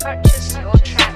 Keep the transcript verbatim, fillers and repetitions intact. purchase your track.